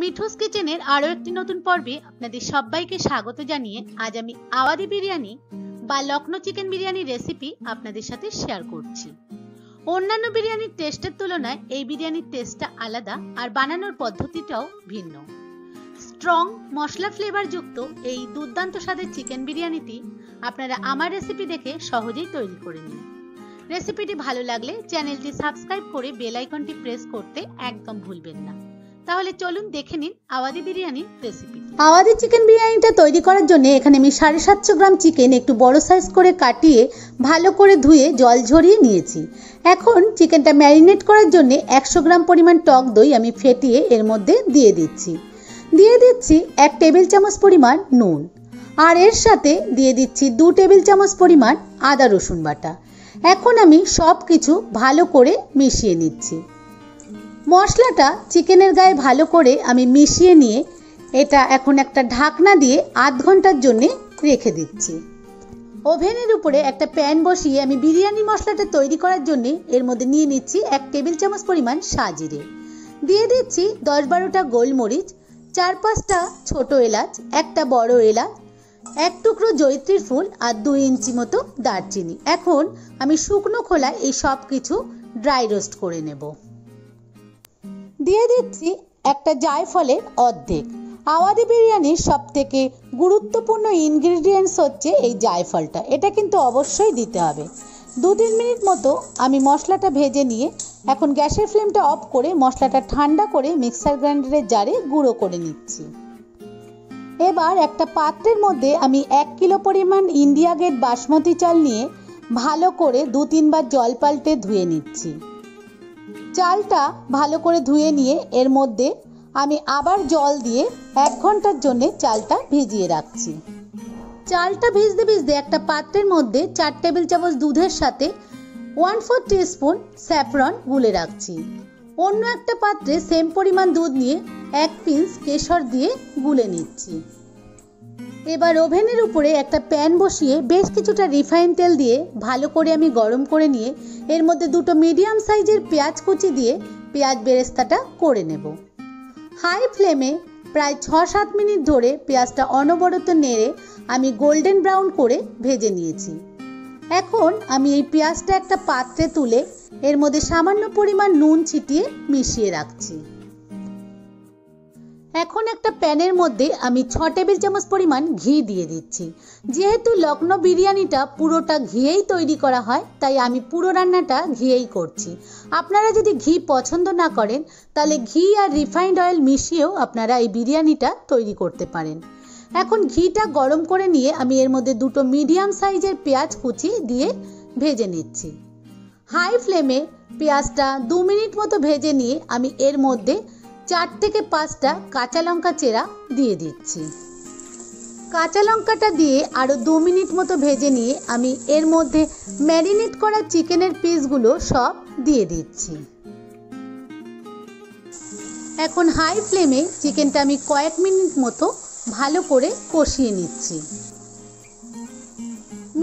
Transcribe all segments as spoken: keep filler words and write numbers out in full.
মিঠুস কিচেনের আরো একটি নতুন পর্বে আপনাদের সবাইকে স্বাগত জানিয়ে আজ আমি আওয়াদি বিরিয়ানি বা লখনৌ চিকেন বিরিয়ানি রেসিপি আপনাদের সাথে শেয়ার করছি। অন্যান্য বিরিয়ানির টেস্টের তুলনায় এই বিরিয়ানির টেস্টটা আলাদা আর বানানোর পদ্ধতিটাও ভিন্ন। স্ট্রং মশলা ফ্লেভার যুক্ত এই দুর্দান্ত স্বাদের চিকেন বিরিয়ানিটি আপনারা আমার রেসিপি দেখে সহজেই তৈরি করে নিন। রেসিপিটি ভালো লাগলে চ্যানেলটি সাবস্ক্রাইব করে বেল আইকনটি প্রেস করতে একদম ভুলবেন না। তাহলে চলুন দেখে নিন আওয়াদি বিরিয়ানির রেসিপি। আওয়াদি চিকেন বিরিয়ানিটা তৈরি করার জন্য এখানে আমি সাড়ে সাতশো গ্রাম চিকেন একটু বড় সাইজ করে কাটিয়ে ভালো করে ধুয়ে জল ঝরিয়ে নিয়েছি। এখন চিকেনটা ম্যারিনেট করার জন্য একশো গ্রাম পরিমাণ টক দই আমি ফেটিয়ে এর মধ্যে দিয়ে দিচ্ছি। দিয়ে দিচ্ছি এক টেবিল চামচ পরিমাণ নুন, আর এর সাথে দিয়ে দিচ্ছি দু টেবিল চামচ পরিমাণ আদা রসুন বাটা। এখন আমি সব কিছু ভালো করে মিশিয়ে নিচ্ছি। মশলাটা চিকেনের গায়ে ভালো করে আমি মিশিয়ে নিয়ে এটা এখন একটা ঢাকনা দিয়ে আধ ঘন্টার জন্য রেখে দিচ্ছি। ওভেনের উপরে একটা প্যান বসিয়ে আমি বিরিয়ানি মশলাটা তৈরি করার জন্য এর মধ্যে নিয়ে নিচ্ছি এক টেবিল চামচ পরিমাণ সাজিরে, দিয়ে দিচ্ছি দশ বারোটা গোলমরিচ, চার পাঁচটা ছোটো এলাচ, একটা বড় এলাচ, এক টুকরো জয়িত্রীর ফুল আর দুই ইঞ্চি মতো দারচিনি। এখন আমি শুকনো খোলায় এই সব কিছু ড্রাই রোস্ট করে নেব। দিয়ে দিচ্ছি একটা জায়ফলের অর্ধেক। আওয়াদি বিরিয়ানির সব থেকে গুরুত্বপূর্ণ ইনগ্রিডিয়েন্টস হচ্ছে এই জায়ফলটা, এটা কিন্তু অবশ্যই দিতে হবে। দু তিন মিনিট মতো আমি মশলাটা ভেজে নিয়ে এখন গ্যাসের ফ্লেমটা অফ করে মশলাটা ঠান্ডা করে মিক্সার গ্রাইন্ডারের জারে গুঁড়ো করে নিচ্ছি। এবার একটা পাত্রের মধ্যে আমি এক কিলো পরিমাণ ইন্ডিয়া গেট বাসমতি চাল নিয়ে ভালো করে দু তিনবার জল পাল্টে ধুয়ে নিচ্ছি। চালটা ভালো করে ধুয়ে নিয়ে এর মধ্যে আমি আবার জল দিয়ে এক ঘন্টার জন্য চালটা ভিজিয়ে রাখছি। চালটা ভিজতে ভিজতে একটা পাত্রের মধ্যে চার টেবিল চামচ দুধের সাথে ওয়ান ফোর টিস্পুন স্যাফরন গুলে রাখছি। অন্য একটা পাত্রে সেম পরিমাণ দুধ নিয়ে এক পিঞ্চ কেশর দিয়ে গুলে নিচ্ছি। এবার ওভেনের উপরে একটা প্যান বসিয়ে বেশ কিছুটা রিফাইন তেল দিয়ে ভালো করে আমি গরম করে নিয়ে এর মধ্যে দুটো মিডিয়াম সাইজের পেঁয়াজ কুচি দিয়ে পেঁয়াজ বেরেস্তাটা করে নেব। হাই ফ্লেমে প্রায় ছ সাত মিনিট ধরে পেঁয়াজটা অনবরত নেড়ে আমি গোল্ডেন ব্রাউন করে ভেজে নিয়েছি। এখন আমি এই পেঁয়াজটা একটা পাত্রে তুলে এর মধ্যে সামান্য পরিমাণ নুন ছিটিয়ে মিশিয়ে রাখছি। এখন একটা প্যানের মধ্যে আমি ছ টেবিল চামচ পরিমাণ ঘি দিয়ে দিচ্ছি। যেহেতু লখনৌ বিরিয়ানিটা পুরোটা ঘিয়েই তৈরি করা হয়, তাই আমি পুরো রান্নাটা ঘিয়েই করছি। আপনারা যদি ঘি পছন্দ না করেন তাহলে ঘি আর রিফাইন্ড অয়েল মিশিয়েও আপনারা এই বিরিয়ানিটা তৈরি করতে পারেন। এখন ঘিটা গরম করে নিয়ে আমি এর মধ্যে দুটো মিডিয়াম সাইজের পেঁয়াজ কুচি দিয়ে ভেজে নিচ্ছি। হাই ফ্লেমে পেঁয়াজটা দু মিনিট মতো ভেজে নিয়ে আমি এর মধ্যে চার থেকে পাঁচটা কাঁচা লঙ্কা চেরা দিয়ে দিচ্ছি। কাঁচা লঙ্কাটা দিয়ে আরও দু মিনিট মতো ভেজে নিয়ে আমি এর মধ্যে ম্যারিনেট করা চিকেনের পিসগুলো সব দিয়ে দিচ্ছি। এখন হাই ফ্লেমে চিকেনটা আমি কয়েক মিনিট মতো ভালো করে কষিয়ে নিচ্ছি।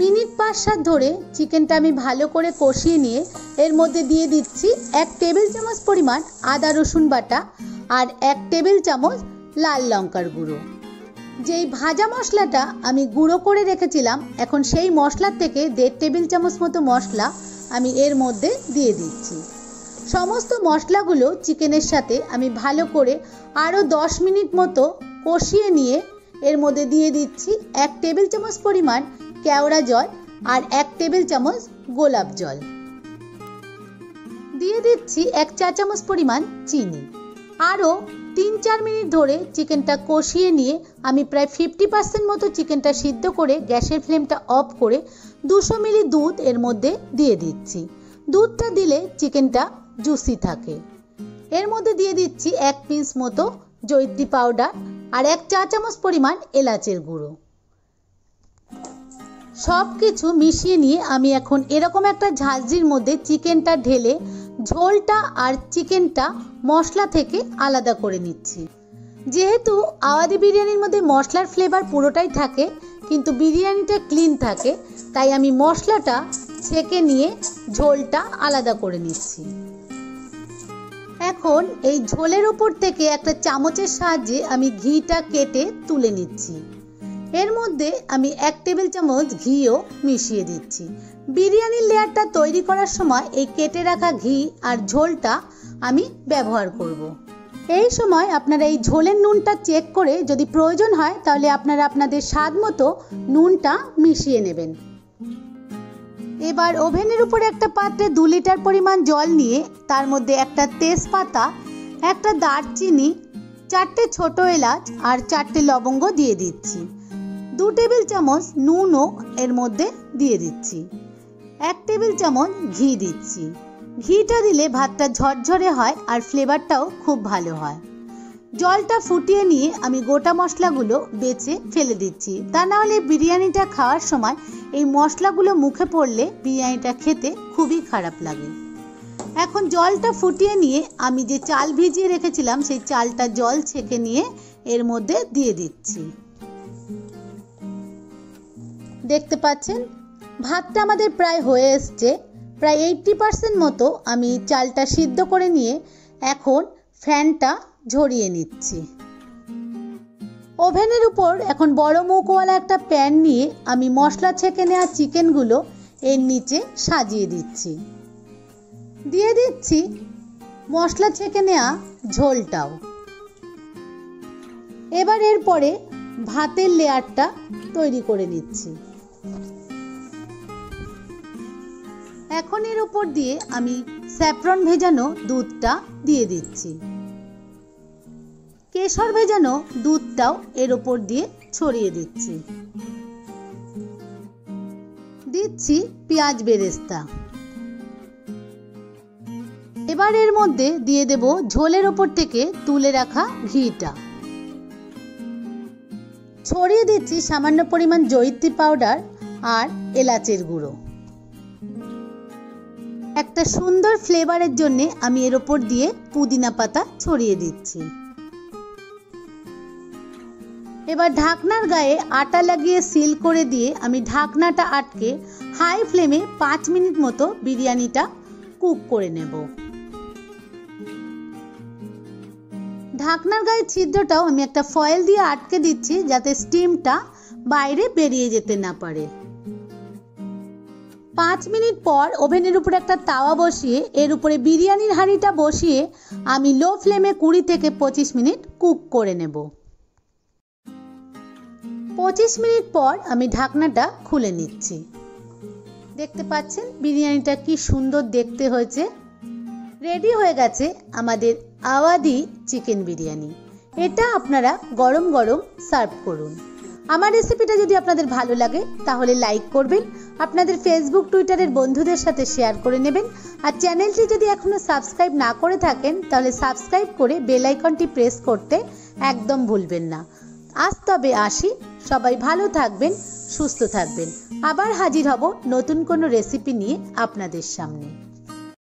মিনিট পাঁচ সাত ধরে চিকেনটা আমি ভালো করে কষিয়ে নিয়ে এর মধ্যে দিয়ে দিচ্ছি এক টেবিল চামচ পরিমাণ আদা রসুন বাটা আর এক টেবিল চামচ লাল লঙ্কার গুঁড়ো। যেই ভাজা মশলাটা আমি গুঁড়ো করে রেখেছিলাম এখন সেই মশলার থেকে দেড় টেবিল চামচ মতো মশলা আমি এর মধ্যে দিয়ে দিচ্ছি। সমস্ত মশলাগুলো চিকেনের সাথে আমি ভালো করে আরও দশ মিনিট মতো কষিয়ে নিয়ে এর মধ্যে দিয়ে দিচ্ছি এক টেবিল চামচ পরিমাণ কেওড়া জল আর এক টেবিল চামচ গোলাপ জল। দিয়ে দিচ্ছি এক চা চামচ পরিমাণ চিনি। আরও তিন চার মিনিট ধরে চিকেনটা কষিয়ে নিয়ে আমি প্রায় ফিফটি পার্সেন্ট মতো চিকেনটা সিদ্ধ করে গ্যাসের ফ্লেমটা অফ করে দুশো মিলি দুধ এর মধ্যে দিয়ে দিচ্ছি। দুধটা দিলে চিকেনটা জুসি থাকে। এর মধ্যে দিয়ে দিচ্ছি এক পিঞ্চ মতো জয়িত্রী পাউডার আর এক চা চামচ পরিমাণ এলাচের গুঁড়ো। সব কিছু মিশিয়ে নিয়ে আমি এখন এরকম একটা ঝাঁঝরির মধ্যে চিকেনটা ঢেলে ঝোলটা আর চিকেনটা মশলা থেকে আলাদা করে নিচ্ছি। যেহেতু আওয়াদি বিরিয়ানির মধ্যে মশলার ফ্লেভার পুরোটাই থাকে কিন্তু বিরিয়ানিটা ক্লিন থাকে, তাই আমি মশলাটা ছেঁকে নিয়ে ঝোলটা আলাদা করে নিচ্ছি। এখন এই ঝোলের উপর থেকে একটা চামচের সাহায্যে আমি ঘিটা কেটে তুলে নিচ্ছি। এর মধ্যে আমি এক টেবিল চামচ ঘিও মিশিয়ে দিচ্ছি। বিরিয়ানির লেয়ারটা তৈরি করার সময় এই কেটে রাখা ঘি আর ঝোলটা আমি ব্যবহার করব। এই সময় আপনারা এই ঝোলের নুনটা চেক করে যদি প্রয়োজন হয় তাহলে আপনারা আপনাদের স্বাদ মতো নুনটা মিশিয়ে নেবেন। এবার ওভেনের উপরে একটা পাত্রে দু লিটার পরিমাণ জল নিয়ে তার মধ্যে একটা তেজপাতা, একটা দারচিনি, চারটে ছোট এলাচ আর চারটে লবঙ্গ দিয়ে দিচ্ছি। দু টেবিল চামচ নুনও এর মধ্যে দিয়ে দিচ্ছি। এক টেবিল চামচ ঘি দিচ্ছি। ঘিটা দিলে ভাতটা ঝরঝরে হয় আর ফ্লেভারটাও খুব ভালো হয়। জলটা ফুটিয়ে নিয়ে আমি গোটা মশলাগুলো বেছে ফেলে দিচ্ছি, তা না হলে বিরিয়ানিটা খাওয়ার সময় এই মশলাগুলো মুখে পড়লে বিরিয়ানিটা খেতে খুবই খারাপ লাগে। এখন জলটা ফুটিয়ে নিয়ে আমি যে চাল ভিজিয়ে রেখেছিলাম সেই চালটা জল ছেঁকে নিয়ে এর মধ্যে দিয়ে দিচ্ছি। দেখতে পাচ্ছেন ভাতটা আমাদের প্রায় হয়ে এসছে। প্রায় এইট্টি পার্সেন্ট মতো আমি চালটা সিদ্ধ করে নিয়ে এখন ফ্যানটা ঝরিয়ে নিচ্ছি। ওভেনের উপর এখন বড় মুখওয়ালা একটা প্যান নিয়ে আমি মশলা ছেঁকে নেওয়া চিকেনগুলো এর নিচে সাজিয়ে দিচ্ছি। দিয়ে দিচ্ছি মশলা ছেঁকে নেওয়া ঝোলটাও। এবার এরপরে ভাতের লেয়ারটা তৈরি করে নিচ্ছি। এখন এর উপর দিয়ে আমি স্যাফরন ভেজানো দুধটা দিয়ে দিচ্ছি। কেশর ভেজানো দুধটাও এর উপর দিয়ে ছড়িয়ে দিচ্ছি। দিচ্ছি পেঁয়াজ বেরেস্তা। এবার এর মধ্যে দিয়ে দেব ঝোলের উপর থেকে তুলে রাখা ঘিটা। ছড়িয়ে দিচ্ছি সামান্য পরিমাণ জয়িত্রী পাউডার আর এলাচের গুঁড়ো। একটা সুন্দর ফ্লেভারের জন্য আমি এর উপর দিয়ে পুদিনা পাতা ছড়িয়ে দিচ্ছি। এবার ঢাকনার গায়ে আটা লাগিয়ে সিল করে দিয়ে আমি ঢাকনাটা আটকে হাই ফ্লেমে পাঁচ মিনিট মতো বিরিয়ানিটা কুক করে নেব। ঢাকনার গায়ে ছিদ্রটাও আমি একটা ফয়েল দিয়ে আটকে দিচ্ছি যাতে স্টিমটা বাইরে বেরিয়ে যেতে না পারে। পাঁচ মিনিট পর ওভেনের উপরে একটা তাওয়া বসিয়ে এর উপরে বিরিয়ানির হাঁড়িটা বসিয়ে আমি লো ফ্লেমে কুড়ি থেকে পঁচিশ মিনিট কুক করে নেব। পঁচিশ মিনিট পর আমি ঢাকনাটা খুলে নিচ্ছি। দেখতে পাচ্ছেন বিরিয়ানিটা কি সুন্দর দেখতে হয়েছে। রেডি হয়ে গেছে আমাদের আওয়াধি চিকেন বিরিয়ানি। এটা আপনারা গরম গরম সার্ভ করুন। আমার রেসিপিটা যদি আপনাদের ভালো লাগে তাহলে লাইক করবেন, আপনাদের ফেসবুক টুইটারের বন্ধুদের সাথে শেয়ার করে নেবেন। আর চ্যানেলটি যদি এখনও সাবস্ক্রাইব না করে থাকেন তাহলে সাবস্ক্রাইব করে বেল আইকনটি প্রেস করতে একদম ভুলবেন না। আজ তবে আসি, সবাই ভালো থাকবেন, সুস্থ থাকবেন। আবার হাজির হব নতুন কোনো রেসিপি নিয়ে আপনাদের সামনে।